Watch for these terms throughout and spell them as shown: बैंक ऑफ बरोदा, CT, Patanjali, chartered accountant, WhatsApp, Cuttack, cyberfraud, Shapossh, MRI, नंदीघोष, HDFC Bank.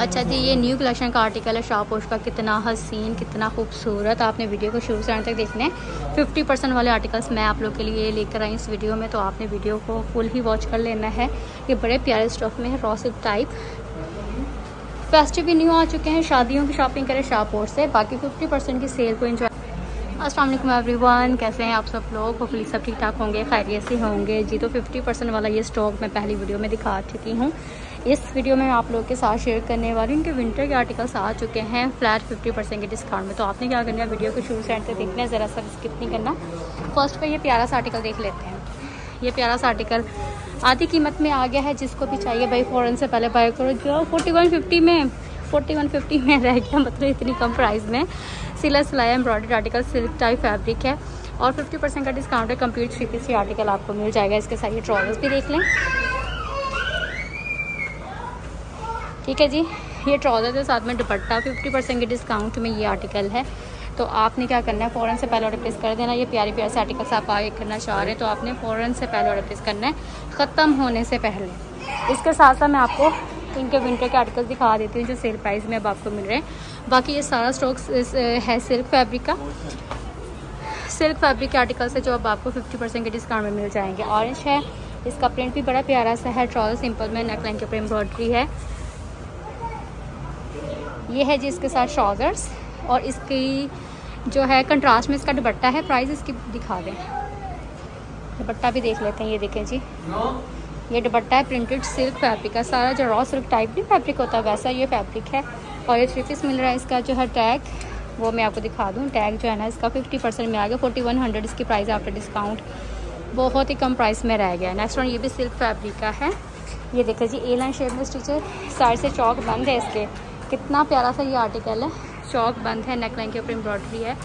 अच्छा जी, ये new collection का आर्टिकल है शापोश का। कितना हसीन, कितना खूबसूरत। आपने वीडियो को शुरू से अंत तक देखना है। 50% वाले आर्टिकल्स मैं आप लोग के लिए लेकर आई इस वीडियो में, तो आपने वीडियो को फुल ही वॉच कर लेना है। ये बड़े प्यारे स्टफ में है, रॉसिक टाइप। फेस्टिव भी न्यू आ चुके हैं, शादियों की शॉपिंग करें शापोश से। बाकी 50% की सेल को इन्जॉय। अस्सलाम वालेकुम एवरीवन, कैसे हैं आप सब लोग? होपफुली सब ठीक ठाक होंगे, खैरियत से होंगे जी। तो 50% वाला ये स्टॉक मैं पहली वीडियो में दिखा चुकी हूँ। इस वीडियो में आप लोगों के साथ शेयर करने वाली हूँ कि विंटर के आर्टिकल्स आ चुके हैं फ्लैट 50% के डिस्काउंट में। तो आपने क्या करना है, वीडियो को शुरू से एंड तक देखना है, ज़रा सा स्किप नहीं करना। फर्स्ट पे ये प्यारा सा आर्टिकल देख लेते हैं। ये प्यारा सा आर्टिकल आधी कीमत में आ गया है। जिसको भी चाहिए भाई फ़ौरन से पहले बाय करो। जो 4150 में रह गया, मतलब इतनी कम प्राइस में। सिला सिलाया embroidered article, silk type fabric है और 50% का डिस्काउंट है। कम्प्लीट 3 पीस ये आर्टिकल आपको मिल जाएगा। इसके साथ ये ट्राउज़र्स भी देख लें, ठीक है जी। ये ट्राउज़र के साथ में दुपट्टा 50% के डिस्काउंट में ये आर्टिकल है। तो आपने क्या करना है, फ़ौरन से पहले ऑर्डर प्लेस कर देना। ये प्यारे प्यारे से आर्टिकल्स आप आगे करना चाह रहे हैं, तो आपने फ़ौरन से पहले ऑर्डर प्लेस करना है, ख़त्म होने से पहले। इसके साथ साथ मैं आपको इनके विंटर के आर्टिकल्स दिखा देती हूँ जो सेल प्राइस में अब आपको मिल रहे हैं। बाकी ये सारा स्टॉक है सिल्क फैब्रिक का। सिल्क फैब्रिक के आर्टिकल्स है जो अब आपको 50% के डिस्काउंट में मिल जाएंगे। ऑरेंज है, इसका प्रिंट भी बड़ा प्यारा सा है। ट्राउज़र सिंपल में, नेकलाइन के ऊपर एम्ब्रॉयडरी है। ये है जी इसके साथ ट्राउज़र्स और इसकी जो है कंट्रास्ट में इसका दुपट्टा है। प्राइस इसकी दिखा दें, दुपट्टा भी देख लेते हैं। ये देखें जी, ये दुपट्टा है प्रिंटेड सिल्क फैब्रिक का। सारा जो रॉ सिल्क टाइप नहीं फैब्रिक होता, वैसा ये फैब्रिक है। और ये 3 पीस मिल रहा है। इसका जो है टैग वो मैं आपको दिखा दूँ। टैग जो है ना इसका 50% में आ गया। 4100 इसकी प्राइस है आफ्टर डिस्काउंट। बहुत ही कम प्राइस में रह गया। नेक्स्ट वन ये भी सिल्क फैब्रिक का है। ये देखें जी, ए लाइन शेप में स्टिचर, साइड से चौक बंद है इसके। कितना प्यारा सा ये आर्टिकल है, चौक बंद है, नेकलाइन के ऊपर एम्ब्रॉयडरी है।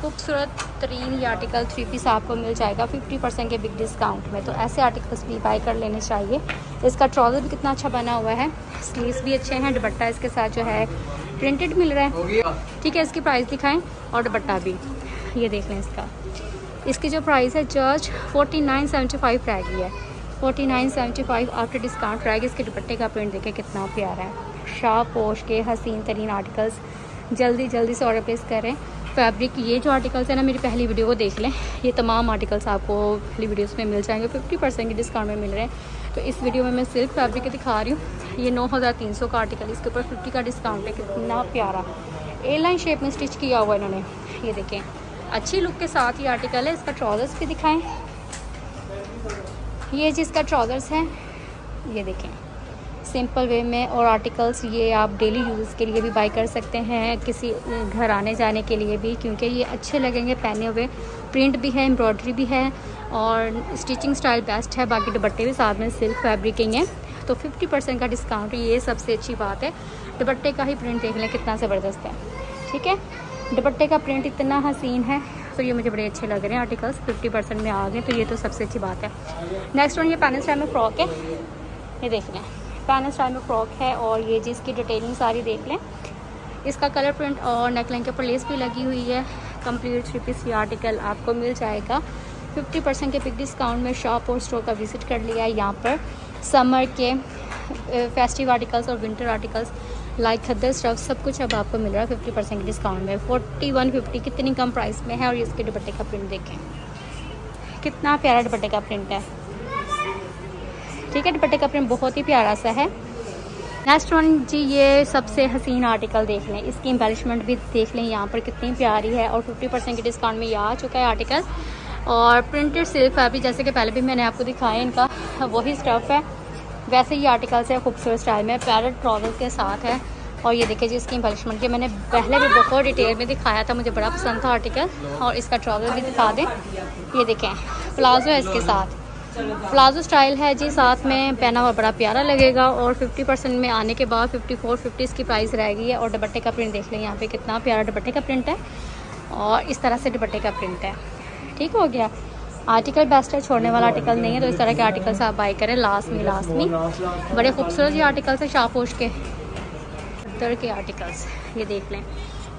खूबसूरत तरीन ये आर्टिकल 3 पीस आपको मिल जाएगा 50% के बिग डिस्काउंट में। तो ऐसे आर्टिकल्स भी बाय कर लेने चाहिए। इसका ट्राउज़र भी कितना अच्छा बना हुआ है, स्लीव्स भी अच्छे हैं, दुपट्टा इसके साथ जो है प्रिंटेड मिल रहा है, ठीक है। इसकी प्राइस दिखाएँ और दुपट्टा भी ये देख लें। इसकी जो प्राइस है जस्ट 4975 रह गई है। 4975 आफ्टर डिस्काउंट रहेगी। इसके दुपट्टे का प्रिंट देखें कितना प्यारा है। शापोश के हसीन तरीन आर्टिकल्स जल्दी से ऑर्डर प्लेस करें। फैब्रिक ये जो आर्टिकल्स है ना, मेरी पहली वीडियो को देख लें। ये तमाम आर्टिकल्स आपको पहली वीडियोस में मिल जाएंगे, 50% के डिस्काउंट में मिल रहे हैं। तो इस वीडियो में मैं सिल्क फैब्रिक के दिखा रही हूँ। ये 9300 का आर्टिकल, इसके ऊपर 50 का डिस्काउंट है। कितना प्यारा ए लाइन शेप में स्टिच किया हुआ इन्होंने, ये देखें। अच्छी लुक के साथ ये आर्टिकल है। इसका ट्राउज़र्स भी दिखाएँ। ये जिसका ट्राउज़र्स है ये देखें, सिंपल वे में। और आर्टिकल्स ये आप डेली यूज़ के लिए भी बाय कर सकते हैं, किसी घर आने जाने के लिए भी, क्योंकि ये अच्छे लगेंगे पहने हुए। प्रिंट भी है, एम्ब्रॉयडरी भी है और स्टिचिंग स्टाइल बेस्ट है। बाकी दुपट्टे भी साथ में सिल्क फैब्रिक ही हैं। तो 50% का डिस्काउंट, ये सबसे अच्छी बात है। दुपट्टे का ही प्रिंट देख लें कितना ज़बरदस्त है, ठीक है। दुपट्टे का प्रिंट इतना हसीन है। तो ये मुझे बड़े अच्छे लग रहे हैं आर्टिकल्स, 50% में आ गए, तो ये तो सबसे अच्छी बात है। नेक्स्ट वन ये पैनल स्टाइल में फ्रॉक है, ये देख लें। पैनल स्टाइल में फ्रॉक है और ये जिसकी डिटेलिंग सारी देख लें। इसका कलर प्रिंट और नेकलाइन के ऊपर लेस भी लगी हुई है। कंप्लीट 3 पीस ये आर्टिकल आपको मिल जाएगा 50% के बिग डिस्काउंट में। शॉप और स्टोर का विजिट कर लिया है। यहाँ पर समर के फेस्टिव आर्टिकल्स और विंटर आर्टिकल्स लाइक खद्दर स्टफ सब कुछ अब आपको मिल रहा है 50% के डिस्काउंट में। 4150 कितनी कम प्राइस में है। और इसके दुपट्टे का प्रिंट देखें, कितना प्यारा दुपट्टे का प्रिंट है, ठीक है। दुपट्टे का प्रिंट बहुत ही प्यारा सा है। नेक्स्ट वन जी ये सबसे हसीन आर्टिकल देख लें। इसकी एम्बेलिशमेंट भी देख लें यहाँ पर कितनी प्यारी है। और 50% के डिस्काउंट में ये आ चुका है आर्टिकल। और प्रिंटेड सिल्क फैब्रिक, जैसे कि पहले भी मैंने आपको दिखाया, इनका वही स्टफ़ है। वैसे ही आर्टिकल्स है खूबसूरत स्टाइल में, पैरेट ट्राउज़र के साथ है। और ये देखिए जी इसकी एम्बेलिशमेंट की मैंने पहले भी बहुत डिटेल में दिखाया था, मुझे बड़ा पसंद था आर्टिकल। और इसका ट्राउज़र भी दिखा दें, ये देखें। प्लाजो है इसके साथ, प्लाजो स्टाइल है जी, साथ में पहना हुआ बड़ा प्यारा लगेगा। और 50% में आने के बाद 5450 इसकी प्राइस रहेगी है। और दुपट्टे का प्रिंट देख लें यहाँ पे, कितना प्यारा दुपट्टे का प्रिंट है। और इस तरह से दुपट्टे का प्रिंट है, ठीक हो गया। आर्टिकल बेस्ट है, छोड़ने वाला आर्टिकल नहीं है। तो इस तरह के आर्टिकल्स आप बाय करें लास्ट में। बड़े खूबसूरत ये आर्टिकल्स हैं शापोश के खद्दर के आर्टिकल्स, ये देख लें।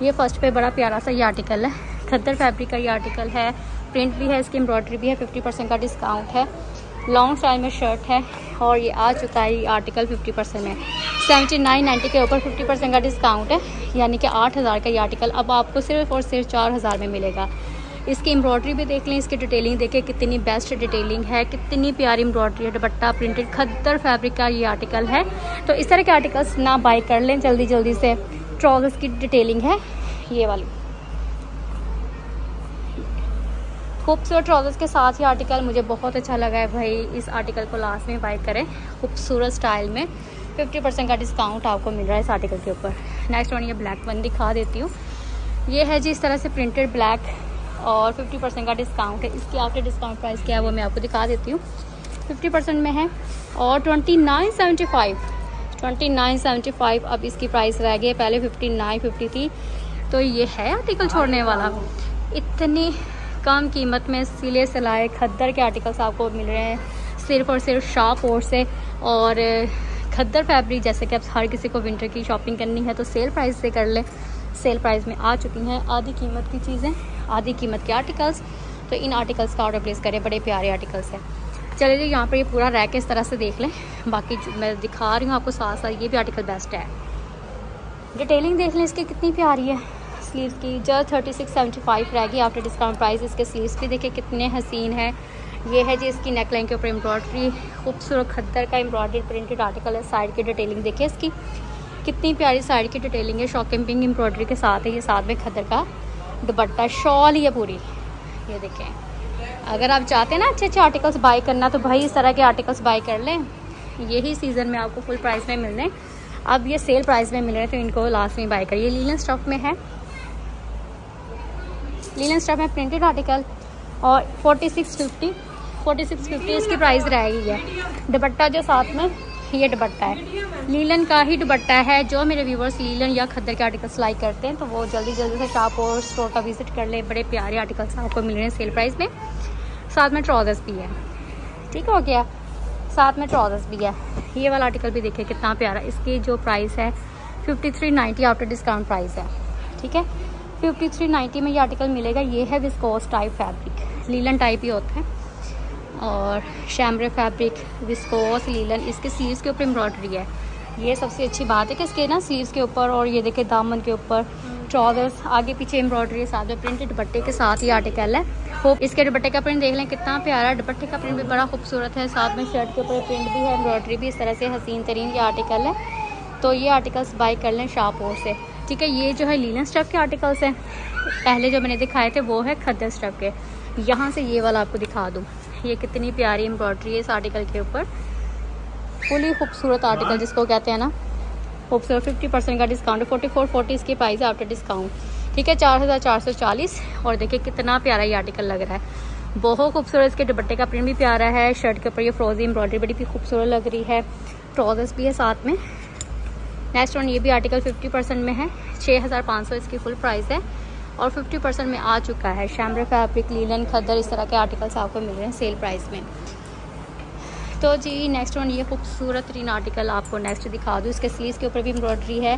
ये फर्स्ट पे बड़ा प्यारा सा ये आर्टिकल है, खद्दर फैब्रिक का ये आर्टिकल है। प्रिंट भी है, इसकी एम्ब्रॉयडरी भी है, 50% का डिस्काउंट है। लॉन्ग स्टाइल में शर्ट है और ये आ चुका है आर्टिकल 50% में। 79.90 के ऊपर 50% का डिस्काउंट है, यानी कि 8,000 का ये आर्टिकल अब आपको सिर्फ और सिर्फ 4,000 में मिलेगा। इसकी एम्ब्रॉयडरी भी देख लें, इसकी डिटेलिंग देखें कितनी बेस्ट डिटेलिंग है, कितनी प्यारी एम्ब्रॉयडरी है। दुपट्टा प्रिंटेड खद्दर फैब्रिक का ये आर्टिकल है, तो इस तरह के आर्टिकल्स ना बाय कर लें जल्दी जल्दी से। ट्राउजर्स की डिटेलिंग है ये वाली, खूबसूरत ट्राउजर्स के साथ ये आर्टिकल मुझे बहुत अच्छा लगा है भाई। इस आर्टिकल को लास्ट में बाय करें, खूबसूरत स्टाइल में 50% का डिस्काउंट आपको मिल रहा है इस आर्टिकल के ऊपर। नेक्स्ट वन ये ब्लैक वन दिखा देती हूँ, ये है जी इस तरह से प्रिंटेड ब्लैक और 50% का डिस्काउंट है। इसकी आफ्टर डिस्काउंट प्राइस क्या है वो मैं आपको दिखा देती हूँ, 50% में है और 29.75 अब इसकी प्राइस रह गई, पहले 59.50 थी। तो ये है आर्टिकल छोड़ने वाला, इतनी कम कीमत में सिले सिलाए खद्दर के आर्टिकल्स आपको मिल रहे हैं सिर्फ और सिर्फ शापोश से। और खद्दर फैब्रिक जैसे कि आप हर किसी को विंटर की शॉपिंग करनी है तो सेल प्राइस से कर लें। सेल प्राइस में आ चुकी हैं आधी कीमत की चीज़ें, आधी कीमत के आर्टिकल्स, तो इन आर्टिकल्स का ऑर्डर प्लेस करें, बड़े प्यारे आर्टिकल्स हैं। चलिए जी यहाँ पर ये पूरा रैक इस तरह से देख लें, बाकी मैं दिखा रही हूँ आपको साथ साथ ये भी आर्टिकल बेस्ट है। डिटेलिंग देख लें इसकी कितनी प्यारी है, स्लीव्स की जस्ट 36.75 रहेगी आफ्टर डिस्काउंट प्राइस। इसके स्लीव्स भी देखिए कितने हसीन हैं। ये है जी इसकी नेकलाइन के ऊपर एम्ब्रॉयडरी, खूबसूरत खद्दर का एम्ब्रॉयडरी प्रिंटेड आर्टिकल है। साइड की डिटेलिंग देखिए इसकी कितनी प्यारी साइड की डिटेलिंग है, शॉकिंग पिंक एम्ब्रॉयडरी के साथ है। ये साथ में खद्दर का दुपट्टा, शॉल ये पूरी, ये देखें। अगर आप चाहते हैं ना अच्छे अच्छे आर्टिकल्स बाय करना तो भाई इस तरह के आर्टिकल्स बाय कर लें, यही सीज़न में आपको फुल प्राइस में मिलने। अब ये सेल प्राइस में मिल रहे हैं तो इनको लास्ट में बाय करिए। लिनन स्टफ में है, लिनन स्टफ में प्रिंटेड आर्टिकल और 46.50 इसकी प्राइस रहेगी है। दुपट्टा जो साथ में ये दुपट्टा है, लीलन का ही दुपट्टा है। जो मेरे व्यूवर्स लीलन या खद्दर के आर्टिकल्स लाइक करते हैं तो वो जल्दी जल्दी से शापोश स्टोर का विजिट कर ले, बड़े प्यारे आर्टिकल्स आपको मिल रहे हैं सेल प्राइस में। साथ में ट्राउजर्स भी है, ठीक हो गया, साथ में ट्राउजर्स भी है। ये वाला आर्टिकल भी देखिए कितना प्यारा, इसकी जो प्राइस है 53.90 आफ्टर डिस्काउंट प्राइस है, ठीक है। 53.90 में ये आर्टिकल मिलेगा। ये है viscose type fabric, linen type ही होता है और शैमरे फैब्रिक, विस्कोस, लीलन। इसके स्लीव्स के ऊपर एम्ब्रॉयडरी है, ये सबसे अच्छी बात है कि इसके ना स्लीव्स के ऊपर और ये देखे दामन के ऊपर ट्राउजर्स आगे पीछे एम्ब्रॉयडरी है, साथ में प्रिंटेड दुपट्टे के साथ ये आर्टिकल है। होप इसके दुपट्टे का प्रिंट देख लें कितना प्यारा, दुपट्टे का प्रिंट भी बड़ा खूबसूरत है, साथ में शर्ट के ऊपर प्रिंट भी है, एम्ब्रॉयडरी भी, इस तरह से हसीन तरीन ये आर्टिकल है। तो ये आर्टिकल्स बाय कर लें शापोश से, ठीक है। ये जो है लीलन स्टफ के आर्टिकल्स हैं, पहले जो मैंने दिखाए थे वो है खद्दर स्टफ के। यहाँ से ये वाला आपको दिखा दूँ, ये कितनी प्यारी एम्ब्रॉयडरी है इस आर्टिकल के ऊपर, फुली खूबसूरत आर्टिकल जिसको कहते हैं ना खूबसूरत। 50% का डिस्काउंट, 44.40 इसकी प्राइस है आफ्टर डिस्काउंट, ठीक है, 4,440। और देखिए कितना प्यारा ये आर्टिकल लग रहा है, बहुत खूबसूरत। इसके दुपट्टे का प्रिंट भी प्यारा है, शर्ट के ऊपर ये फ्रोजी एम्ब्रॉयडरी बड़ी भी खूबसूरत लग रही है, ट्राउजर्स भी है साथ में। नेक्स्ट वन ये भी आर्टिकल 50% में है, 6,500 इसकी फुल प्राइस है और 50% में आ चुका है। शैमरे फैब्रिक, लीलन, खद्दर, इस तरह के आर्टिकल्स आपको मिल रहे हैं सेल प्राइस में। तो जी नेक्स्ट वन ये खूबसूरत तीन आर्टिकल आपको नेक्स्ट दिखा दूँ। इसके स्लीव्स के ऊपर भी एम्ब्रॉयडरी है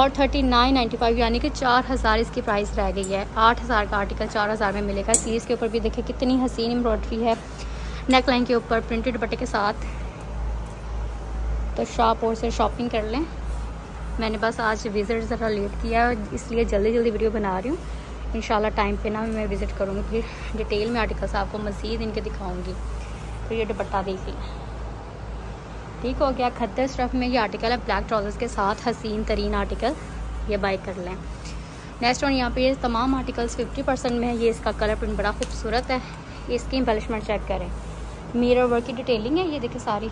और 39.95 यानी कि 4,000 इसकी प्राइस रह गई है। 8,000 का आर्टिकल 4,000 में मिलेगा। स्लीव्स के ऊपर भी देखिए कितनी हसीन एम्ब्रॉयडरी है, नेकलाइन के ऊपर प्रिंटेड दुपट्टे के साथ। तो शापोश से शॉपिंग कर लें, मैंने बस आज विज़िट ज़रा लेट किया इसलिए जल्दी जल्दी वीडियो बना रही हूँ। इंशाल्लाह टाइम पे ना मैं विज़िट करूँगी, फिर डिटेल में आर्टिकल्स आपको मज़ीद इनके दिखाऊँगी। तो ये दुपट्टा देखिए, ठीक हो गया, खद्दर स्टफ में ये आर्टिकल है, ब्लैक ट्राउजर्स के साथ हसीन तरीन आर्टिकल, ये बाय कर लें। नेक्स्ट वन यहाँ पे ये तमाम आर्टिकल्स 50% में है। ये इसका कलर प्रिंट बड़ा खूबसूरत है, इसकी एम्बलिशमेंट चेक करें, मिरर वर्क की डिटेलिंग है, ये देखिए सारी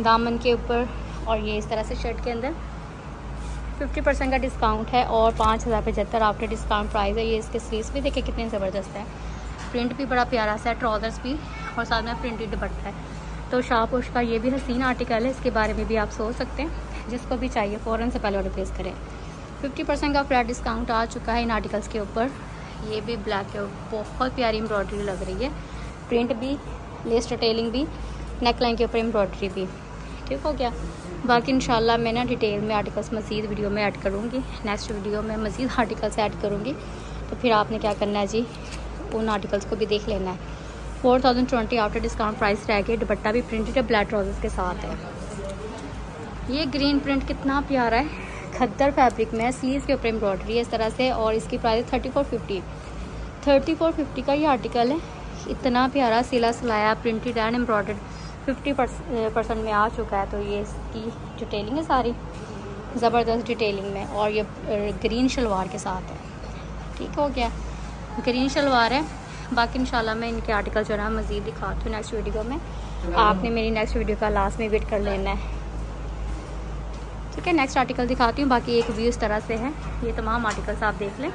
दामन के ऊपर। और ये इस तरह से शर्ट के अंदर 50% का डिस्काउंट है और 5,075 आफ्टर डिस्काउंट प्राइस है। ये इसके स्लीव्स भी देखिए कितने ज़बरदस्त है, प्रिंट भी बड़ा प्यारा सा है, ट्राउजर्स भी और साथ में प्रिंटेड दुपट्टा है। तो शापोश का ये भी हसीन आर्टिकल है, इसके बारे में भी आप सोच सकते हैं, जिसको भी चाहिए फ़ौरन से पहले ऑर्डर प्लेस करें। 50% का फ्लैट डिस्काउंट आ चुका है इन आर्टिकल्स के ऊपर। ये भी ब्लैक है, बहुत प्यारी एम्ब्रॉयडरी लग रही है, प्रिंट भी, लेस डिटेलिंग भी, नेकलाइन के ऊपर एम्ब्रॉयडरी भी, ठीक हो गया। बाकी इंशाल्लाह मैं ना डिटेल में आर्टिकल्स मज़ीद वीडियो में ऐड करूँगी, नेक्स्ट वीडियो में मज़ीद आर्टिकल्स ऐड करूँगी। तो फिर आपने क्या करना है जी, उन आर्टिकल्स को भी देख लेना है। 4,020 आफ्टर डिस्काउंट प्राइस रह गई, दुपट्टा भी प्रिंटेड है, ब्लैक ट्राउजर्स के साथ है। ये ग्रीन प्रिंट कितना प्यारा है, खद्दर फैब्रिक में, स्लीव्स के ऊपर एम्ब्रॉयडरी है इस तरह से, और इसकी प्राइस 3450 का ये आर्टिकल है। इतना प्यारा सिला सिलाया प्रिंटेड एंड एम्ब्रॉयडर्ड 50% में आ चुका है। तो ये इसकी डिटेलिंग है सारी ज़बरदस्त डिटेलिंग में, और ये ग्रीन शलवार के साथ है। ठीक हो गया, ग्रीन शलवार है। बाकी इंशाल्लाह मैं इनके आर्टिकल जो है मज़ीद दिखाती हूँ नेक्स्ट वीडियो में। आपने मेरी नेक्स्ट वीडियो का लास्ट में वेट कर लेना है, ठीक है। नेक्स्ट आर्टिकल दिखाती हूँ। बाकी एक व्यू इस तरह से है, ये तमाम आर्टिकल्स आप देख लें,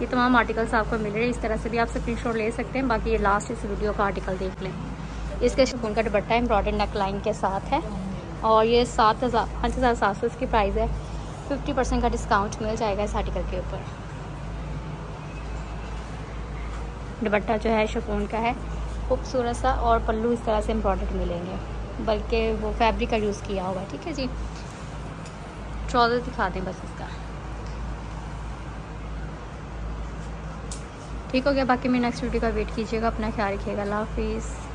ये तमाम आर्टिकल्स आपको मिल रहे हैं। इस तरह से भी आप स्क्रीनशॉट ले सकते हैं। बाकी ये लास्ट इस वीडियो का आर्टिकल देख लें। इसके शिफॉन का दुपट्टा एम्ब्रॉयडर्ड नेक लाइन के साथ है, और ये 5700 इसकी प्राइस है। 50% का डिस्काउंट मिल जाएगा इस आर्टिकल के ऊपर। दुपट्टा जो है शिफॉन का है, खूबसूरत सा, और पल्लू इस तरह से एम्ब्रॉयडर्ड मिलेंगे, बल्कि वो फैब्रिक का यूज़ किया हुआ है, ठीक है जी। ट्राउज़र दिखा दें बस इसका, ठीक हो गया। बाकी मेरे नेक्स्ट वीडियो का वेट कीजिएगा। अपना ख्याल रखिएगा। अल्लाह हाफिज़।